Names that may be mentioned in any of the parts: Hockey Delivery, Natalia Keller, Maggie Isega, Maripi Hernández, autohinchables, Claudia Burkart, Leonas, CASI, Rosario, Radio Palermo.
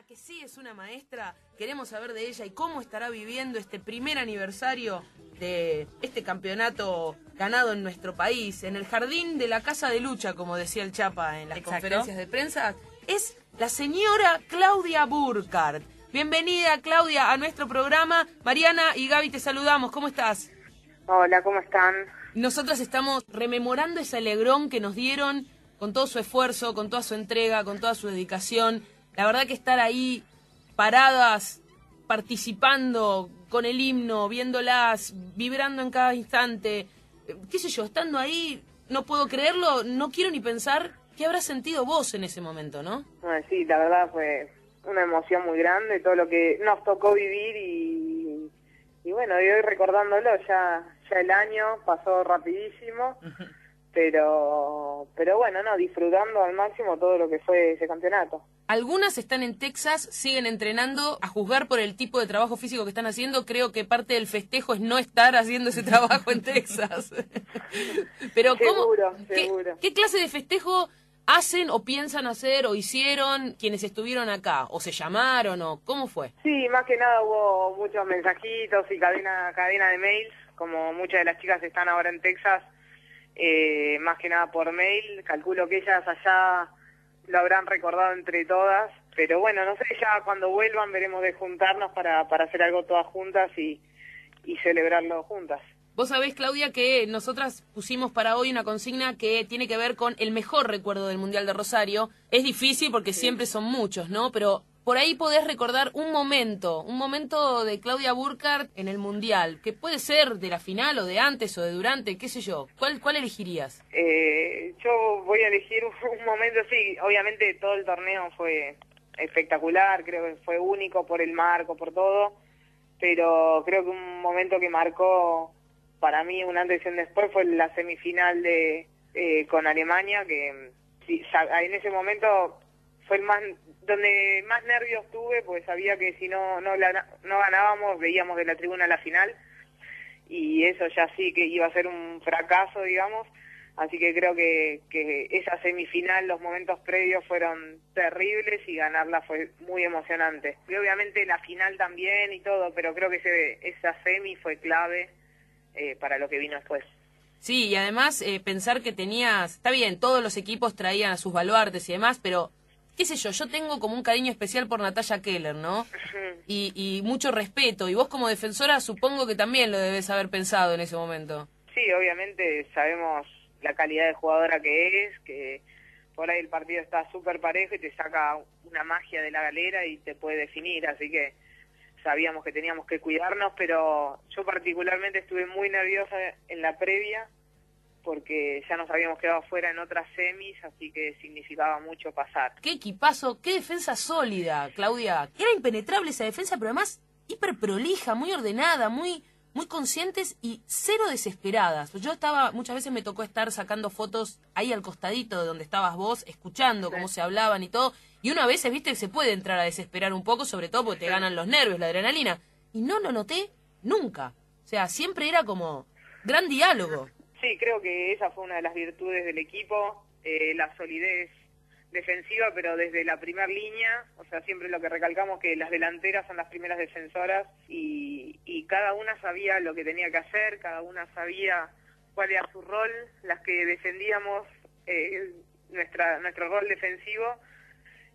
la que sí es una maestra, queremos saber de ella y cómo estará viviendo este primer aniversario de este campeonato ganado en nuestro país, en el jardín de la Casa de Lucha, como decía el Chapa en las conferencias de prensa. Es la señora Claudia Burkart. Bienvenida, Claudia, a nuestro programa. Mariana y Gaby, te saludamos. ¿Cómo estás? Hola, ¿cómo están? Nosotras estamos rememorando ese alegrón que nos dieron con todo su esfuerzo, con toda su entrega, con toda su dedicación. La verdad que estar ahí, paradas, participando con el himno, viéndolas, vibrando en cada instante, qué sé yo, estando ahí, no puedo creerlo, no quiero ni pensar qué habrás sentido vos en ese momento, ¿no? Sí, la verdad fue una emoción muy grande, todo lo que nos tocó vivir y bueno, y hoy recordándolo, ya el año pasó rapidísimo, pero bueno, no, disfrutando al máximo todo lo que fue ese campeonato. Algunas están en Texas, siguen entrenando, a juzgar por el tipo de trabajo físico que están haciendo, creo que parte del festejo es no estar haciendo ese trabajo en Texas. Pero seguro, ¿cómo, ¿qué clase de festejo hacen o piensan hacer o hicieron quienes estuvieron acá? ¿O se llamaron? O ¿cómo fue? Sí, más que nada hubo muchos mensajitos y cadena de mails, como muchas de las chicas están ahora en Texas, más que nada por mail, calculo que ellas allá lo habrán recordado entre todas, pero bueno, no sé, ya cuando vuelvan veremos de juntarnos para hacer algo todas juntas y celebrarlo juntas. Vos sabés, Claudia, que nosotras pusimos para hoy una consigna que tiene que ver con el mejor recuerdo del Mundial de Rosario. Es difícil porque siempre son muchos, ¿no? Pero por ahí podés recordar un momento de Claudia Burkart en el Mundial, que puede ser de la final o de antes o de durante, qué sé yo. ¿Cuál elegirías? Yo voy a elegir un momento, sí, obviamente todo el torneo fue espectacular, creo que fue único por el marco, por todo, pero creo que un momento que marcó para mí un antes y un después fue la semifinal con Alemania, que en ese momento fue el más donde más nervios tuve, porque sabía que si no ganábamos, veíamos de la tribuna la final, y eso ya sí que iba a ser un fracaso, digamos, así que creo que esa semifinal, los momentos previos fueron terribles y ganarla fue muy emocionante. Y obviamente la final también y todo, pero creo que esa semi fue clave para lo que vino después. Sí, y además pensar que tenías, está bien, todos los equipos traían a sus baluartes y demás, pero qué sé yo, yo tengo como un cariño especial por Natalia Keller, ¿no? Y mucho respeto, y vos como defensora supongo que también lo debes haber pensado en ese momento. Sí, obviamente sabemos la calidad de jugadora que es, que por ahí el partido está súper parejo y te saca una magia de la galera y te puede definir, así que sabíamos que teníamos que cuidarnos, pero yo particularmente estuve muy nerviosa en la previa, porque ya nos habíamos quedado fuera en otras semis, así que significaba mucho pasar. ¡Qué equipazo! ¡Qué defensa sólida, Claudia! Era impenetrable esa defensa, pero además hiperprolija, muy ordenada, muy conscientes y cero desesperadas. Yo estaba, muchas veces me tocó estar sacando fotos ahí al costadito de donde estabas vos, escuchando cómo se hablaban y todo, y una vez, viste, se puede entrar a desesperar un poco, sobre todo porque te ganan los nervios, la adrenalina, y no lo noté nunca. O sea, siempre era como gran diálogo. Sí, creo que esa fue una de las virtudes del equipo, la solidez defensiva, pero desde la primera línea, o sea, siempre lo que recalcamos que las delanteras son las primeras defensoras y cada una sabía lo que tenía que hacer, cada una sabía cuál era su rol, las que defendíamos nuestro rol defensivo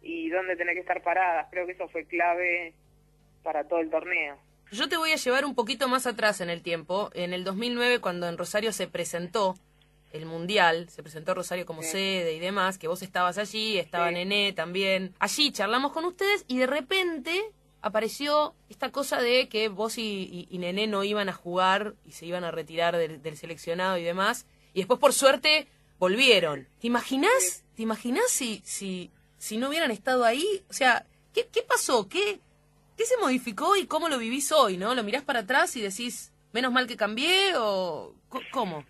y dónde tener que estar paradas. Creo que eso fue clave para todo el torneo. Yo te voy a llevar un poquito más atrás en el tiempo. En el 2009, cuando en Rosario se presentó el Mundial, se presentó Rosario como sede y demás, que vos estabas allí, estaba Nené también. Allí charlamos con ustedes y de repente apareció esta cosa de que vos y Nené no iban a jugar y se iban a retirar del seleccionado y demás. Y después, por suerte, volvieron. ¿Te imaginás? Sí. ¿Te imaginás si no hubieran estado ahí? O sea, ¿qué pasó? ¿Qué se modificó y cómo lo vivís hoy, no? ¿Lo mirás para atrás y decís, menos mal que cambié o cómo?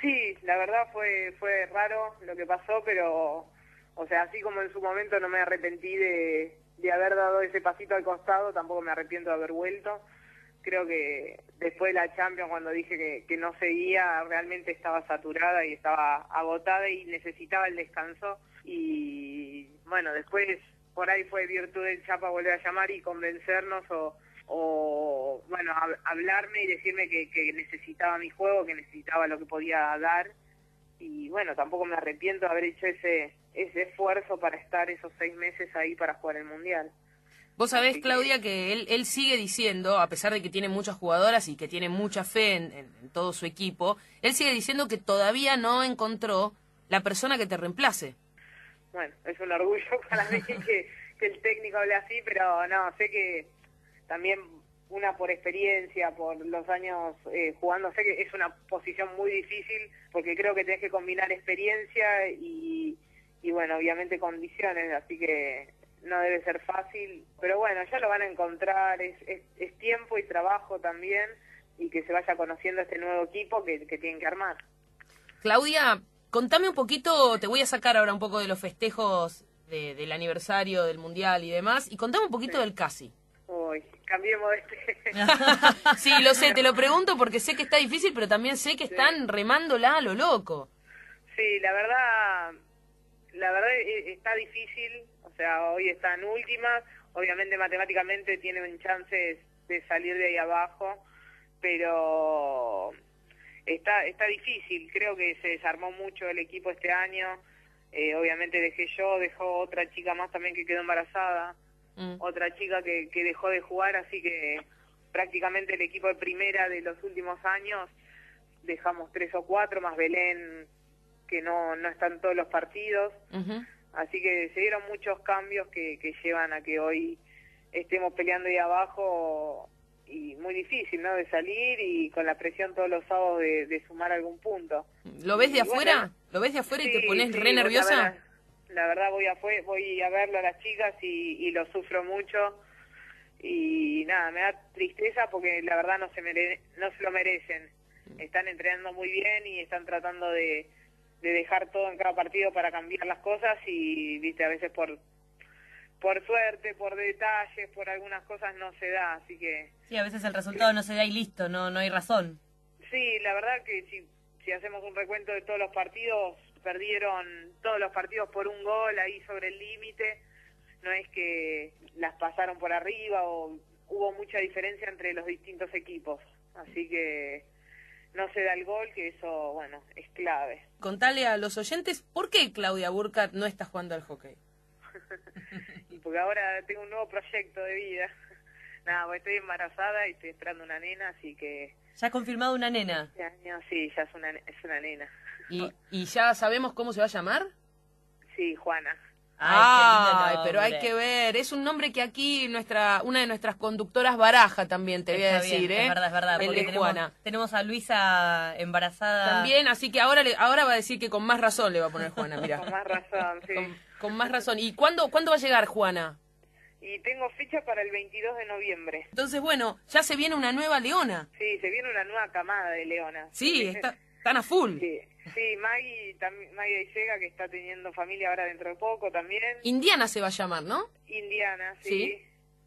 Sí, la verdad fue raro lo que pasó, pero, o sea, así como en su momento no me arrepentí de haber dado ese pasito al costado, tampoco me arrepiento de haber vuelto. Creo que después de la Champions, cuando dije que no seguía, realmente estaba saturada y estaba agotada y necesitaba el descanso. Y bueno, después por ahí fue virtud del Chapa volver a llamar y convencernos o bueno, hablarme y decirme que necesitaba mi juego, que necesitaba lo que podía dar. Y bueno, tampoco me arrepiento de haber hecho ese esfuerzo para estar esos 6 meses ahí para jugar el Mundial. Vos sabés, Claudia, que él sigue diciendo, a pesar de que tiene muchas jugadoras y que tiene mucha fe en todo su equipo, él sigue diciendo que todavía no encontró la persona que te reemplace. Bueno, es un orgullo para mí que el técnico hable así, pero no, sé que también una por experiencia, por los años jugando, sé que es una posición muy difícil porque creo que tenés que combinar experiencia y bueno, obviamente condiciones, así que no debe ser fácil, pero bueno, ya lo van a encontrar, es tiempo y trabajo también, y que se vaya conociendo este nuevo equipo que tienen que armar. Claudia, contame un poquito, te voy a sacar ahora un poco de los festejos del aniversario del Mundial y demás, y contame un poquito del CASI. Uy, cambiemos de este. Sí, lo sé, te lo pregunto porque sé que está difícil, pero también sé que están remándola a lo loco. Sí, la verdad está difícil. O sea, hoy están últimas, obviamente matemáticamente tienen chances de salir de ahí abajo, pero está difícil. Creo que se desarmó mucho el equipo este año, obviamente dejó otra chica más también que quedó embarazada, otra chica que dejó de jugar, así que prácticamente el equipo de primera de los últimos años dejamos 3 o 4, más Belén, que no está en todos los partidos. Así que se dieron muchos cambios que llevan a que hoy estemos peleando ahí abajo y muy difícil, ¿no?, de salir y con la presión todos los sábados de sumar algún punto. ¿Lo ves de afuera? Bueno, ¿lo ves de afuera y te pones re nerviosa? La verdad voy a verlo a las chicas y lo sufro mucho y nada, me da tristeza porque la verdad no se lo merecen. Están entrenando muy bien y están tratando de dejar todo en cada partido para cambiar las cosas y, viste, a veces por suerte, por detalles, por algunas cosas no se da, así que... Sí, a veces el resultado no se da y listo, no hay razón. Sí, la verdad que si hacemos un recuento de todos los partidos, perdieron todos los partidos por un gol ahí sobre el límite, no es que las pasaron por arriba o hubo mucha diferencia entre los distintos equipos, así que... no se da el gol, que eso, bueno, es clave. Contale a los oyentes, ¿por qué Claudia Burkart no está jugando al hockey? Porque ahora tengo un nuevo proyecto de vida. Nada, pues estoy embarazada y estoy esperando una nena, así que... ¿Ya ha confirmado una nena? Ya, no, sí, ya es una nena. ¿Y ya sabemos cómo se va a llamar? Sí, Juana. Ay, pero hay que ver, es un nombre que aquí una de nuestras conductoras baraja también, te voy a decir, ¿eh? Es verdad, el de Juana. Tenemos a Luisa embarazada. También, así que ahora va a decir que con más razón le va a poner Juana, mirá. Con más razón, sí. Con más razón. ¿Y cuándo va a llegar Juana? Y tengo fecha para el 22 de noviembre. Entonces, bueno, ya se viene una nueva Leona. Sí, se viene una nueva camada de Leonas. Sí, están a full. Sí. Sí, Maggie Isega, que está teniendo familia ahora dentro de poco también. Indiana se va a llamar, ¿no? Indiana, sí.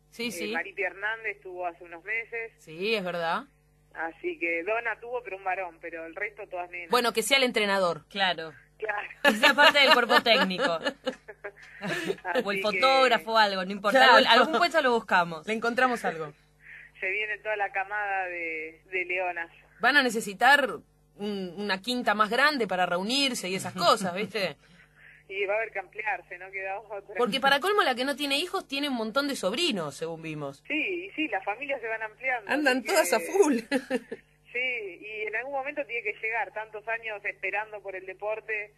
Sí. Maripi Hernández tuvo hace unos meses. Sí, es verdad. Así que Donna tuvo, pero un varón, pero el resto todas nenas. Bueno, que sea el entrenador. Claro. Que sea parte del cuerpo técnico. O el fotógrafo o algo, no importa. Claro. Algún puesto lo buscamos. Le encontramos algo. Se viene toda la camada de leonas. Van a necesitar... una quinta más grande para reunirse y esas cosas, ¿viste? Y va a haber que ampliarse, no queda otra. Porque para colmo la que no tiene hijos tiene un montón de sobrinos, según vimos. Sí, las familias se van ampliando. Andan todas a full. Sí, y en algún momento tiene que llegar, tantos años esperando por el deporte,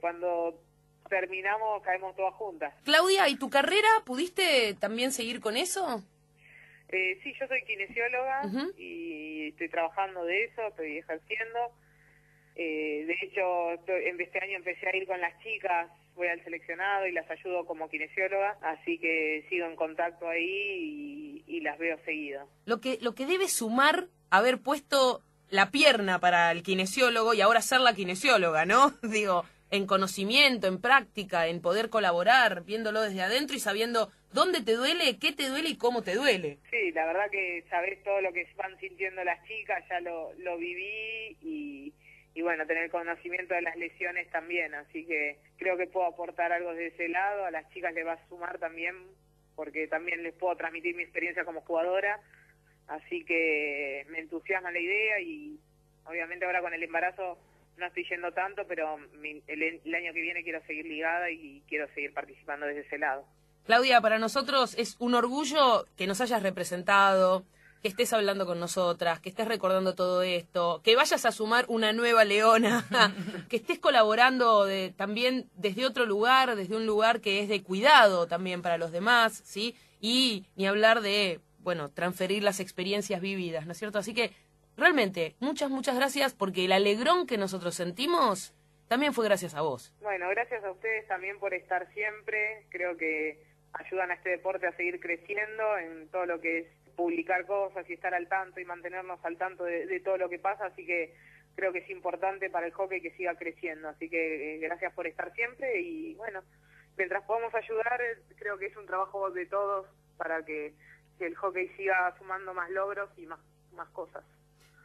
cuando terminamos caemos todas juntas. Claudia, ¿y tu carrera? ¿Pudiste también seguir con eso? Sí, yo soy kinesióloga y estoy trabajando de eso, estoy ejerciendo. De hecho, este año empecé a ir con las chicas, voy al seleccionado y las ayudo como kinesióloga, así que sigo en contacto ahí y las veo seguido. Lo que debe sumar haber puesto la pierna para el kinesiólogo y ahora ser la kinesióloga, ¿no? Digo, en conocimiento, en práctica, en poder colaborar, viéndolo desde adentro y sabiendo... ¿Dónde te duele? ¿Qué te duele y cómo te duele? Sí, la verdad que sabés todo lo que van sintiendo las chicas, ya lo viví y bueno, tener conocimiento de las lesiones también, así que creo que puedo aportar algo de ese lado. A las chicas les va a sumar también, porque también les puedo transmitir mi experiencia como jugadora, así que me entusiasma la idea. Y obviamente ahora con el embarazo no estoy yendo tanto, pero el año que viene quiero seguir ligada y quiero seguir participando desde ese lado. Claudia, para nosotros es un orgullo que nos hayas representado, que estés hablando con nosotras, que estés recordando todo esto, que vayas a sumar una nueva Leona, que estés colaborando también desde otro lugar, desde un lugar que es de cuidado también para los demás, ¿sí? Y ni hablar de, bueno, transferir las experiencias vividas, ¿no es cierto? Así que realmente, muchas gracias, porque el alegrón que nosotros sentimos también fue gracias a vos. Bueno, gracias a ustedes también por estar siempre. Creo que ayudan a este deporte a seguir creciendo en todo lo que es publicar cosas y estar al tanto y mantenernos al tanto de todo lo que pasa. Así que creo que es importante para el hockey que siga creciendo. Así que gracias por estar siempre y bueno, mientras podamos ayudar, creo que es un trabajo de todos para que el hockey siga sumando más logros y más cosas.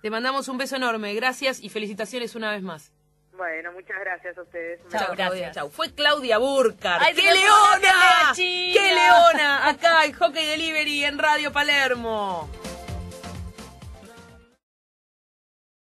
Te mandamos un beso enorme. Gracias y felicitaciones una vez más. Bueno, muchas gracias a ustedes. Chao, gracias. Chao. Fue Claudia Burkart. ¡Qué Leona! ¡Qué Leona! Acá en Hockey Delivery en Radio Palermo.